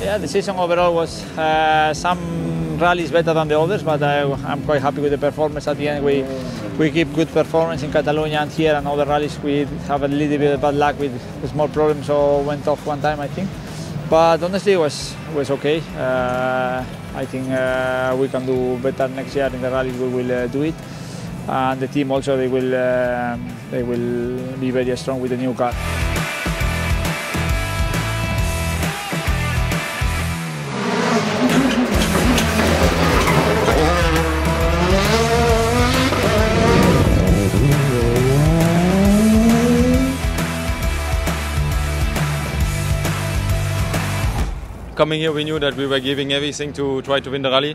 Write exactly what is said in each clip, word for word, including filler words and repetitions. Yeah, the season overall was uh, some rallies better than the others, but I, I'm quite happy with the performance. At the end, we we keep good performance in Catalonia and here, and other rallies we have a little bit of bad luck with small problems, so went off one time, I think. But honestly, it was was okay. Uh, I think uh, we can do better next year in the rallies. We will uh, do it, and the team also they will uh, they will be very strong with the new car. Coming here, we knew that we were giving everything to try to win the rally.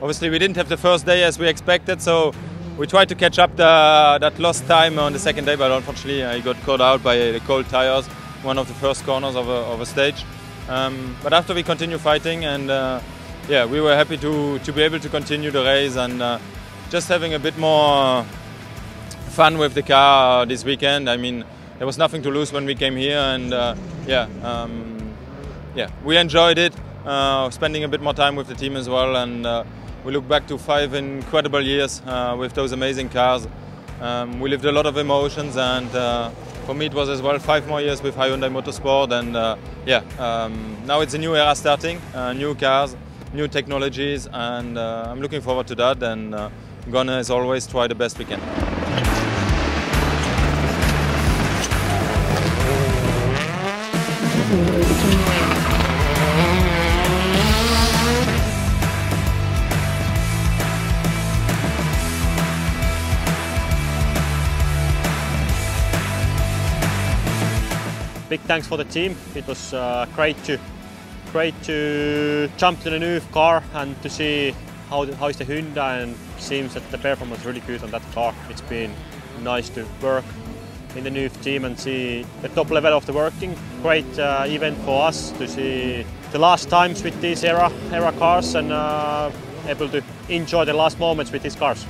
Obviously, we didn't have the first day as we expected, so we tried to catch up the, that lost time on the second day, but unfortunately I got caught out by the cold tires, one of the first corners of a, of a stage. Um, but after we continued fighting, and uh, yeah, we were happy to, to be able to continue the race, and uh, just having a bit more fun with the car this weekend. I mean, there was nothing to lose when we came here, and uh, yeah. Um, Yeah, we enjoyed it, uh, spending a bit more time with the team as well, and uh, we look back to five incredible years uh, with those amazing cars. Um, we lived a lot of emotions, and uh, for me it was as well five more years with Hyundai Motorsport, and uh, yeah, um, now it's a new era starting, uh, new cars, new technologies, and uh, I'm looking forward to that, and uh, I'm gonna, as always, try the best we can. Big thanks for the team. It was uh, great to great to jump to the new car and to see how how is the Hyundai, and seems that the performance is really good on that car. It's been nice to work in the new team and see the top level of the working. Great uh, event for us to see the last times with these era era cars, and uh, able to enjoy the last moments with these cars.